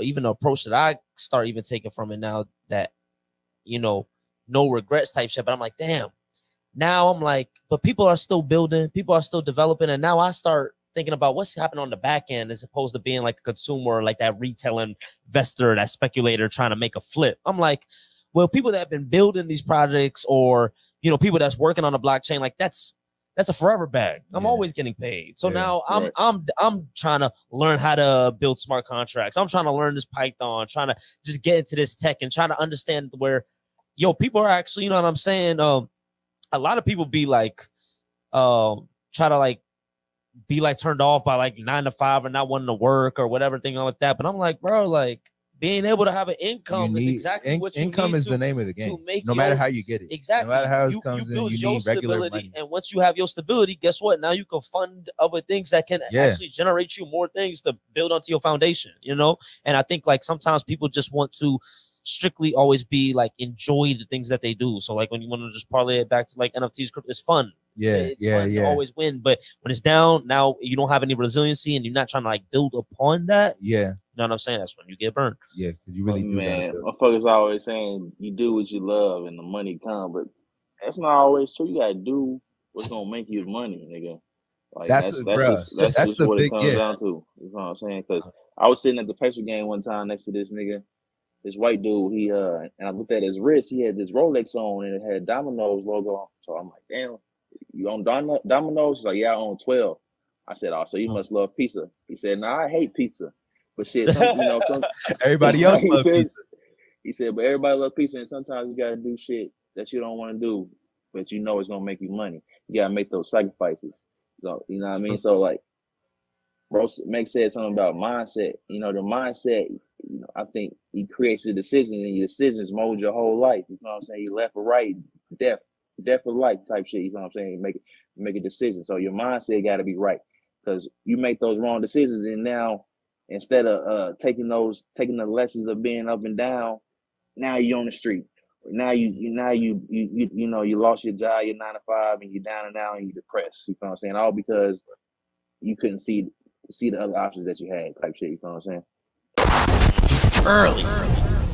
even the approach that I start even taking from it now, that, you know, no regrets type shit. But I'm like, damn, now I'm like, but people are still building, people are still developing. And now I start thinking about what's happening on the back end, as opposed to being like a consumer, like that retail investor, that speculator trying to make a flip. I'm like, well, people that have been building these projects, or, you know, people that's working on the blockchain, like that's a forever bag. I'm always getting paid. So now I'm trying to learn how to build smart contracts. I'm trying to learn this Python, trying to just get into this tech and trying to understand where, yo, people are actually, you know what I'm saying? A lot of people be like, try to like be like turned off by like 9 to 5 or not wanting to work or whatever thing like that. But I'm like, bro, like being able to have an income is exactly what you need. Income is the name of the game. No matter how you get it. Exactly. No matter how it comes in, you need regular money. And once you have your stability, guess what? Now you can fund other things that can actually generate you more things to build onto your foundation, you know? And I think like sometimes people just want to strictly always be like enjoy the things that they do. So like when you want to just parlay it back to like NFTs, it's fun. It's fun to always win. But when it's down, now you don't have any resiliency and you're not trying to like build upon that. Yeah. You know what I'm saying? That's when you get burned. Yeah, because you really do. Motherfuckers always saying you do what you love and the money comes, but that's not always true. You gotta do what's gonna make you money, nigga. Like that's what it comes down to. You know what I'm saying? Because I was sitting at the Pacer game one time next to this nigga, this white dude. He and I looked at his wrist. He had this Rolex on and it had Domino's logo on. So I'm like, damn. You own Domino's? He's like, yeah, I own 12. I said, oh, so you must love pizza. He said, nah, I hate pizza. But shit, everybody else loves pizza. He said, but everybody loves pizza, and sometimes you got to do shit that you don't want to do, but you know it's going to make you money. You got to make those sacrifices. So, you know what I mean? So, like, bro, Meg said something about mindset. You know, the mindset, you know, I think he creates the decision, and your decisions mold your whole life. You know what I'm saying? You left or right, death or life type shit, you know what I'm saying? You make a decision. So your mindset got to be right, because you make those wrong decisions, and now instead of taking the lessons of being up and down, now you're on the street. Now you know you lost your job, your 9 to 5, and you're down and out, and you're depressed. You know what I'm saying? All because you couldn't see the other options that you had type shit. You know what I'm saying? Early.